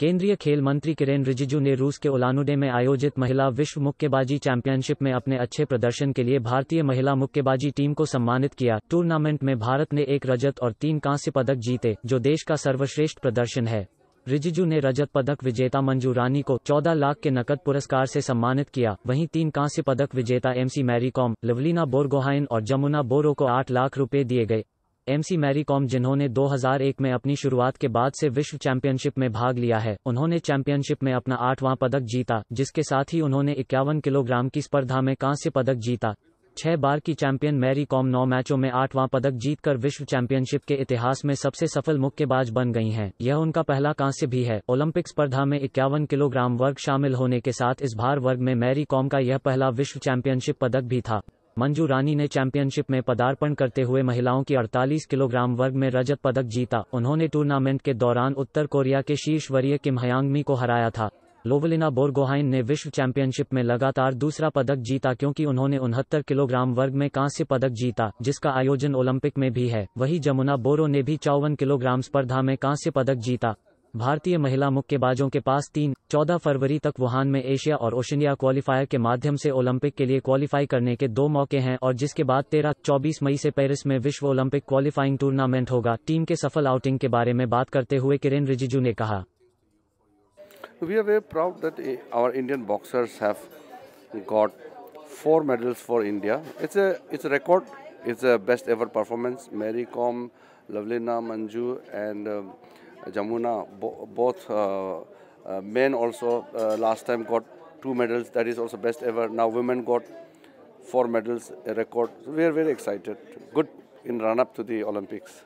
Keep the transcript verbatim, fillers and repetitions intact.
केंद्रीय खेल मंत्री किरेन रिजिजू ने रूस के उलान-उडे में आयोजित महिला विश्व मुक्केबाजी चैंपियनशिप में अपने अच्छे प्रदर्शन के लिए भारतीय महिला मुक्केबाजी टीम को सम्मानित किया। टूर्नामेंट में भारत ने एक रजत और तीन कांस्य पदक जीते, जो देश का सर्वश्रेष्ठ प्रदर्शन है। रिजिजू ने रजत पदक विजेता मंजू रानी को चौदह लाख के नकद पुरस्कार से सम्मानित किया, वहीं तीन कांस्य पदक विजेता एमसी मैरीकॉम, लवलीना बोरगोहेन और जमुना बोरो को आठ लाख रुपए दिए गए। एमसी मैरीकॉम, जिन्होंने दो हज़ार एक में अपनी शुरुआत के बाद से विश्व चैंपियनशिप में भाग लिया है, उन्होंने चैंपियनशिप में अपना आठवां पदक जीता, जिसके साथ ही उन्होंने इक्यावन किलोग्राम की स्पर्धा में कांस्य पदक जीता। छह बार की चैंपियन मैरीकॉम नौ मैचों में आठवां पदक जीतकर विश्व चैंपियनशिप के इतिहास में सबसे सफल मुक्केबाज बन गई हैं। यह उनका पहला कांस्य भी है। ओलंपिक स्पर्धा में इक्यावन किलोग्राम वर्ग शामिल होने के साथ इस भार वर्ग में मैरीकॉम का यह पहला विश्व चैंपियनशिप पदक भी था। मंजू रानी ने चैंपियनशिप में पदार्पण करते हुए महिलाओं की अड़तालीस किलोग्राम वर्ग में रजत पदक जीता। उन्होंने टूर्नामेंट के दौरान उत्तर कोरिया के शीर्ष वरीय किम ह्यांगमी को हराया था। लवलीना बोरगोहेन ने विश्व चैंपियनशिप में लगातार दूसरा पदक जीता, क्योंकि उन्होंने उनहत्तर किलोग्राम वर्ग में कांस्य पदक जीता, जिसका आयोजन ओलंपिक में भी है। वहीं जमुना बोरो ने भी चौवन किलोग्राम स्पर्धा में कांस्य पदक जीता। भारतीय महिला मुक्केबाजों के पास तीन चौदह फरवरी तक वुहान में एशिया और ओशिनिया क्वालिफायर के माध्यम से ओलंपिक के लिए क्वालिफाई करने के दो मौके हैं, और जिसके बाद तेरह चौबीस मई से पेरिस में विश्व ओलंपिक क्वालिफाइंग टूर्नामेंट होगा। टीम के सफल आउटिंग के बारे में बात करते हुए किरेन रिजिजू ने कहा, we are very proud that our Indian boxers have got four medals for India. It's a it's a record, it's a best ever performance. Mary Kom, Lovlina, Manju and Jamuna, bo both uh, uh, men also uh, last time got two medals. That is also best ever. Now women got four medals, a record. So we are very excited. Good in run-up to the Olympics.